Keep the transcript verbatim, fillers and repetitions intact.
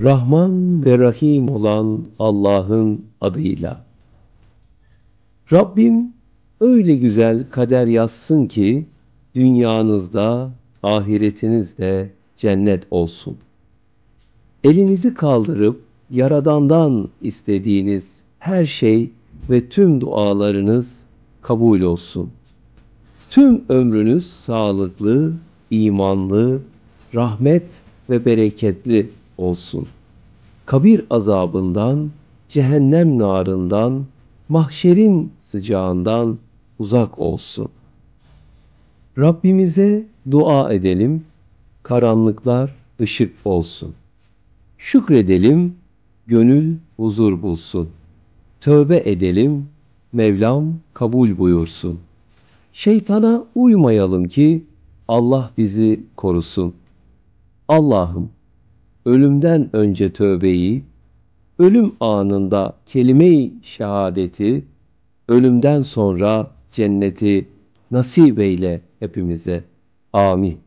Rahman ve Rahim olan Allah'ın adıyla. Rabbim öyle güzel kader yazsın ki dünyanızda, ahiretinizde cennet olsun. Elinizi kaldırıp Yaradan'dan istediğiniz her şey ve tüm dualarınız kabul olsun. Tüm ömrünüz sağlıklı, imanlı, rahmet ve bereketli olsun. Kabir azabından, cehennem narından, mahşerin sıcağından uzak olsun. Rabbimize dua edelim, karanlıklar ışık olsun. Şükredelim, gönül huzur bulsun. Tövbe edelim, Mevlam kabul buyursun. Şeytana uymayalım ki Allah bizi korusun. Allah'ım, ölümden önce tövbeyi, ölüm anında kelime-i şehadeti, ölümden sonra cenneti nasip eyle hepimize. Amin.